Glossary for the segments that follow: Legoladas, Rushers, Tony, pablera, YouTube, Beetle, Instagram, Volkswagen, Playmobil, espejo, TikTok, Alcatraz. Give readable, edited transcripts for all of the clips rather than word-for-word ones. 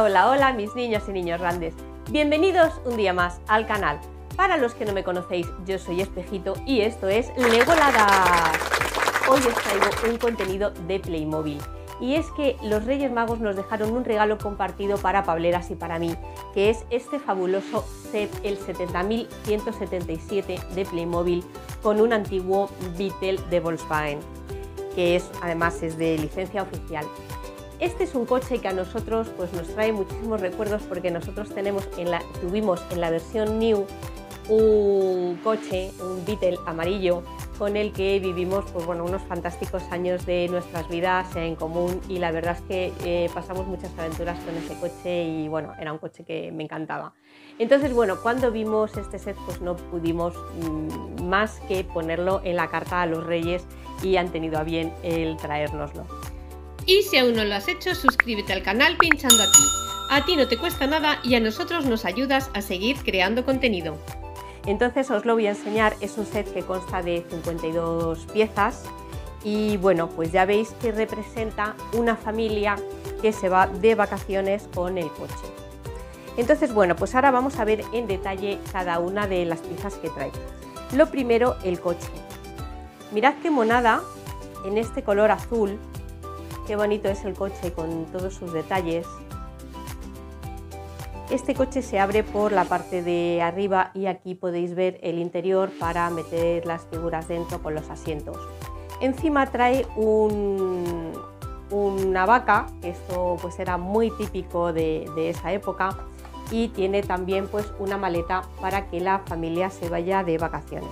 Hola, hola, hola mis niñas y niños grandes, bienvenidos un día más al canal. Para los que no me conocéis, yo soy Espejito y esto es Legoladas. Hoy os traigo un contenido de Playmobil. Y es que los Reyes Magos nos dejaron un regalo compartido para Pableras y para mí, que es este fabuloso set, el 70.177 de Playmobil, con un antiguo Beetle de Volkswagen, que además es de licencia oficial. Este es un coche que a nosotros pues, nos trae muchísimos recuerdos, porque nosotros tuvimos en la versión New un coche, un Beetle amarillo, con el que vivimos pues, bueno, unos fantásticos años de nuestras vidas en común, y la verdad es que pasamos muchas aventuras con ese coche y bueno, era un coche que me encantaba. Entonces bueno, cuando vimos este set pues no pudimos más que ponerlo en la carta a los Reyes, y han tenido a bien el traérnoslo. Y si aún no lo has hecho, suscríbete al canal pinchando aquí. A ti no te cuesta nada y a nosotros nos ayudas a seguir creando contenido. Entonces os lo voy a enseñar. Es un set que consta de 52 piezas y bueno, pues ya veis que representa una familia que se va de vacaciones con el coche. Entonces bueno, pues ahora vamos a ver en detalle cada una de las piezas que trae. Lo primero, el coche. Mirad qué monada en este color azul, qué bonito es el coche con todos sus detalles. Este coche se abre por la parte de arriba y aquí podéis ver el interior para meter las figuras dentro con los asientos. Encima trae una vaca, esto pues era muy típico de esa época, y tiene también pues una maleta para que la familia se vaya de vacaciones.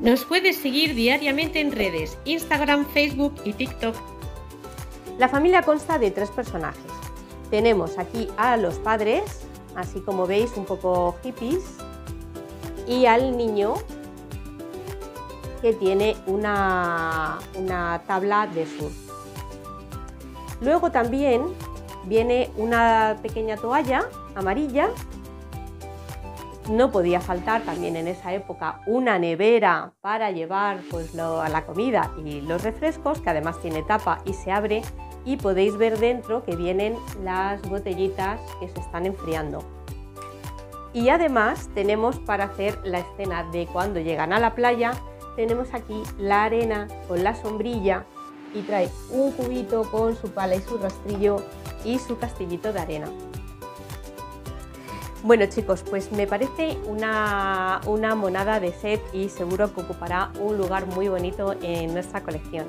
Nos puedes seguir diariamente en redes, Instagram, Facebook y TikTok. La familia consta de tres personajes. Tenemos aquí a los padres, así como veis, un poco hippies, y al niño que tiene una tabla de surf. Luego también viene una pequeña toalla amarilla. No podía faltar también en esa época una nevera para llevar pues, la comida y los refrescos, que además tiene tapa y se abre, y podéis ver dentro que vienen las botellitas que se están enfriando. Y además tenemos, para hacer la escena de cuando llegan a la playa, tenemos aquí la arena con la sombrilla, y trae un cubito con su pala y su rastrillo y su castillito de arena. Bueno chicos, pues me parece una monada de set y seguro que ocupará un lugar muy bonito en nuestra colección.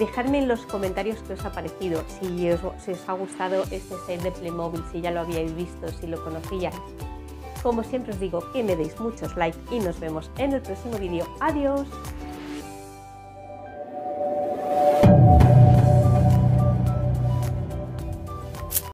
Dejadme en los comentarios qué os ha parecido, si os ha gustado este set de Playmobil, si ya lo habíais visto, si lo conocíais. Como siempre os digo, que me deis muchos likes y nos vemos en el próximo vídeo. ¡Adiós!